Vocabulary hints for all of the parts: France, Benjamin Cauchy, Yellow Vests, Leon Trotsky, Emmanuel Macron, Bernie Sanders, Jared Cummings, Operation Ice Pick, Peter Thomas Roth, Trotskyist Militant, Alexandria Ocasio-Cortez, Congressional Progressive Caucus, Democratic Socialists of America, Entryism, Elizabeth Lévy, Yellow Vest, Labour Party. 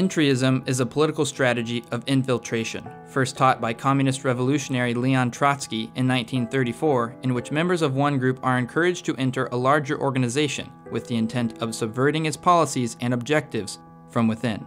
Entryism is a political strategy of infiltration, first taught by communist revolutionary Leon Trotsky in 1934, in which members of one group are encouraged to enter a larger organization with the intent of subverting its policies and objectives from within.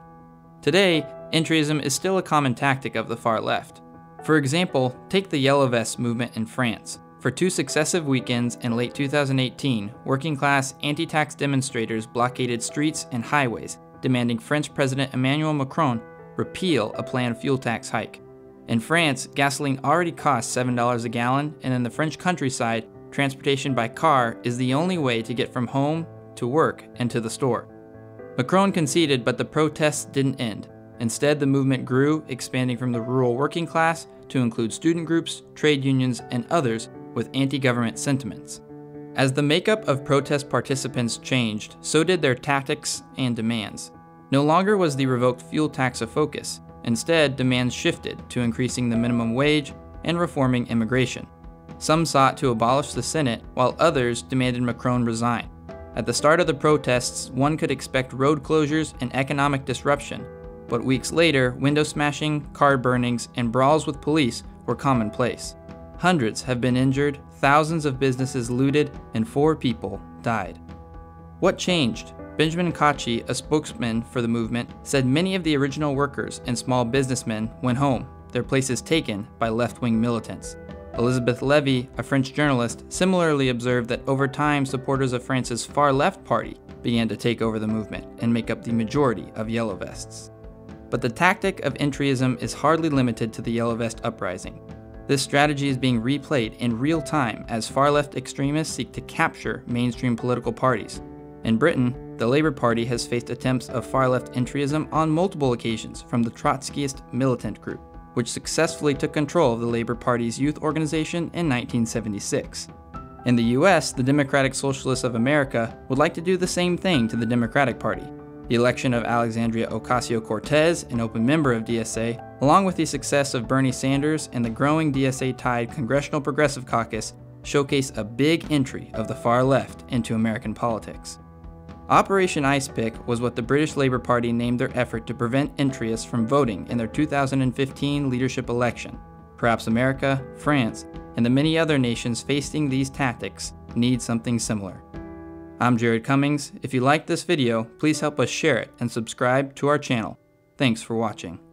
Today, Entryism is still a common tactic of the far left. For example, take the Yellow Vests movement in France. For two successive weekends in late 2018, working-class anti-tax demonstrators blockaded streets and highways, demanding French President Emmanuel Macron repeal a planned fuel tax hike. In France, gasoline already costs $7 a gallon, and in the French countryside, transportation by car is the only way to get from home to work and to the store. Macron conceded, but the protests didn't end. Instead, the movement grew, expanding from the rural working class to include student groups, trade unions, and others with anti-government sentiments. As the makeup of protest participants changed, so did their tactics and demands. No longer was the revoked fuel tax a focus. Instead, demands shifted to increasing the minimum wage and reforming immigration. Some sought to abolish the Senate, while others demanded Macron resign. At the start of the protests, one could expect road closures and economic disruption, but weeks later, window smashing, car burnings, and brawls with police were commonplace. Hundreds have been injured, thousands of businesses looted, and 4 people died. What changed? Benjamin Cauchy, a spokesman for the movement, said many of the original workers and small businessmen went home, their places taken by left-wing militants. Elizabeth Lévy, a French journalist, similarly observed that over time supporters of France's far-left party began to take over the movement and make up the majority of Yellow Vests. But the tactic of Entryism is hardly limited to the Yellow Vest uprising. This strategy is being replayed in real time as far-left extremists seek to capture mainstream political parties. In Britain, the Labour Party has faced attempts of far-left Entryism on multiple occasions from the Trotskyist Militant group, which successfully took control of the Labour Party's youth organization in 1976. In the US, the Democratic Socialists of America would like to do the same thing to the Democratic Party. The election of Alexandria Ocasio-Cortez, an open member of DSA, along with the success of Bernie Sanders and the growing DSA-tied Congressional Progressive Caucus, showcase a big entry of the far left into American politics. Operation Ice Pick was what the British Labour Party named their effort to prevent entryists from voting in their 2015 leadership election. Perhaps America, France, and the many other nations facing these tactics need something similar. I'm Jared Cummings. If you liked this video, please help us share it and subscribe to our channel. Thanks for watching.